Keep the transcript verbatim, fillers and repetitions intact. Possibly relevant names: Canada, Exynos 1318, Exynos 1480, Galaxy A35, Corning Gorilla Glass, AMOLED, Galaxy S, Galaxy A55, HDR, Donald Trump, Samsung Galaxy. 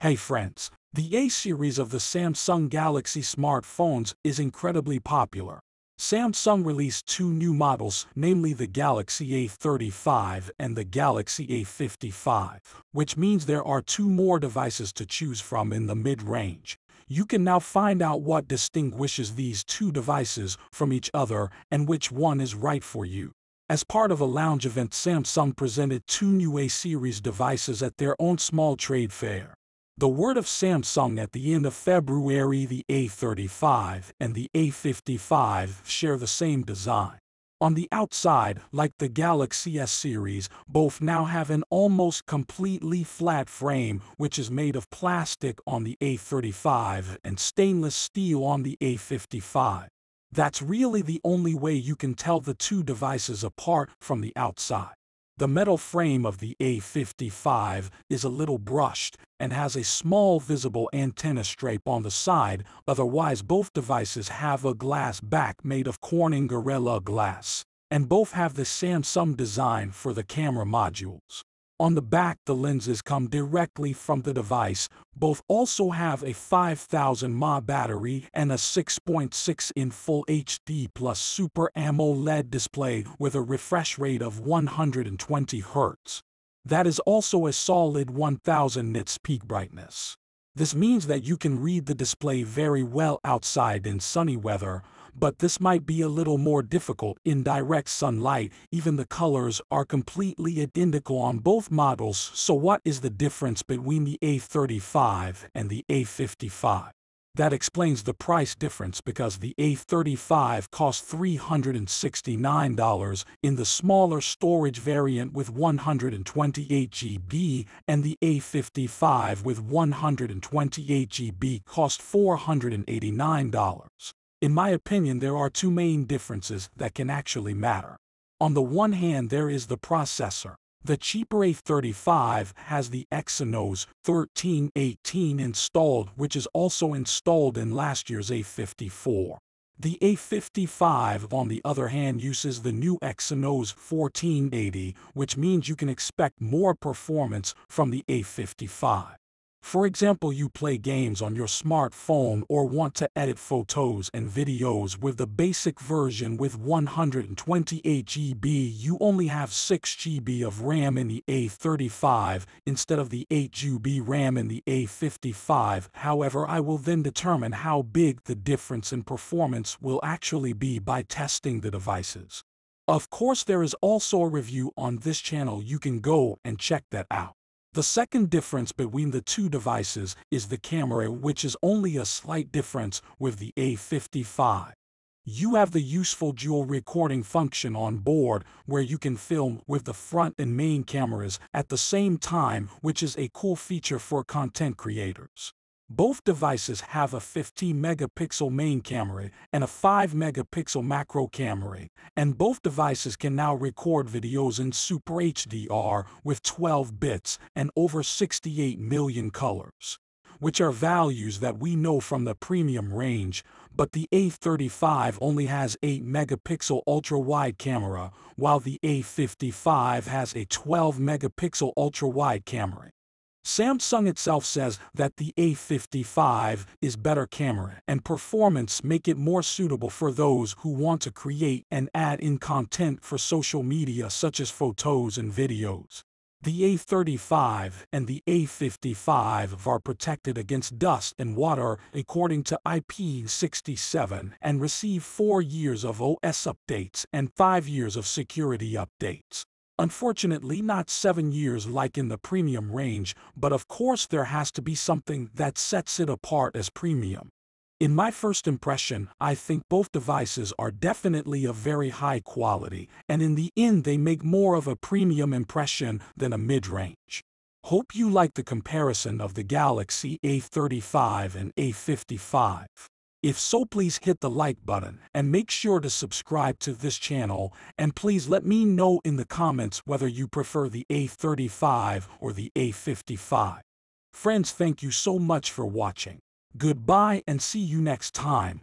Hey friends, the A series of the Samsung Galaxy smartphones is incredibly popular. Samsung released two new models, namely the Galaxy A thirty-five and the Galaxy A fifty-five, which means there are two more devices to choose from in the mid-range. You can now find out what distinguishes these two devices from each other and which one is right for you. As part of a lounge event, Samsung presented two new A series devices at their own small trade fair. The word of Samsung at the end of February, the A thirty-five and the A fifty-five share the same design. On the outside, like the Galaxy S series, both now have an almost completely flat frame, which is made of plastic on the A thirty-five and stainless steel on the A fifty-five. That's really the only way you can tell the two devices apart from the outside. The metal frame of the A fifty-five is a little brushed and has a small visible antenna stripe on the side, otherwise both devices have a glass back made of Corning Gorilla Glass, and both have the Samsung design for the camera modules. On the back, the lenses come directly from the device. Both also have a five thousand milliamp hour battery and a six point six inch Full H D plus Super AMOLED display with a refresh rate of one hundred twenty hertz. That is also a solid one thousand nits peak brightness. This means that you can read the display very well outside in sunny weather, but this might be a little more difficult in direct sunlight. Even the colors are completely identical on both models, so what is the difference between the A thirty-five and the A fifty-five? That explains the price difference, because the A thirty-five costs three hundred sixty-nine dollars in the smaller storage variant with one hundred twenty-eight gigabytes, and the A fifty-five with one hundred twenty-eight gigabytes cost four hundred eighty-nine dollars. In my opinion, there are two main differences that can actually matter. On the one hand, there is the processor. The cheaper A thirty-five has the Exynos thirteen eighteen installed, which is also installed in last year's A fifty-four. The A fifty-five, on the other hand, uses the new Exynos fourteen eighty, which means you can expect more performance from the A fifty-five. For example, you play games on your smartphone or want to edit photos and videos with the basic version with one hundred twenty-eight gigabytes, you only have six gigabytes of RAM in the A thirty-five instead of the eight gigabytes RAM in the A fifty-five. However, I will then determine how big the difference in performance will actually be by testing the devices. Of course, there is also a review on this channel. You can go and check that out. The second difference between the two devices is the camera, which is only a slight difference with the A fifty-five. You have the useful dual recording function on board, where you can film with the front and main cameras at the same time, which is a cool feature for content creators. Both devices have a fifteen megapixel main camera and a five megapixel macro camera, and both devices can now record videos in Super H D R with twelve bits and over sixty-eight million colors, which are values that we know from the premium range, but the A thirty-five only has eight megapixel ultra-wide camera, while the A fifty-five has a twelve megapixel ultra-wide camera. Samsung itself says that the A fifty-five is better camera and performance, make it more suitable for those who want to create and add in content for social media such as photos and videos. The A thirty-five and the A fifty-five are protected against dust and water according to I P sixty-seven and receive four years of O S updates and five years of security updates. Unfortunately, not seven years like in the premium range, but of course there has to be something that sets it apart as premium. In my first impression, I think both devices are definitely of very high quality, and in the end they make more of a premium impression than a mid-range. Hope you like the comparison of the Galaxy A thirty-five and A fifty-five. If so, please hit the like button and make sure to subscribe to this channel, and please let me know in the comments whether you prefer the A thirty-five or the A fifty-five. Friends, thank you so much for watching. Goodbye and see you next time.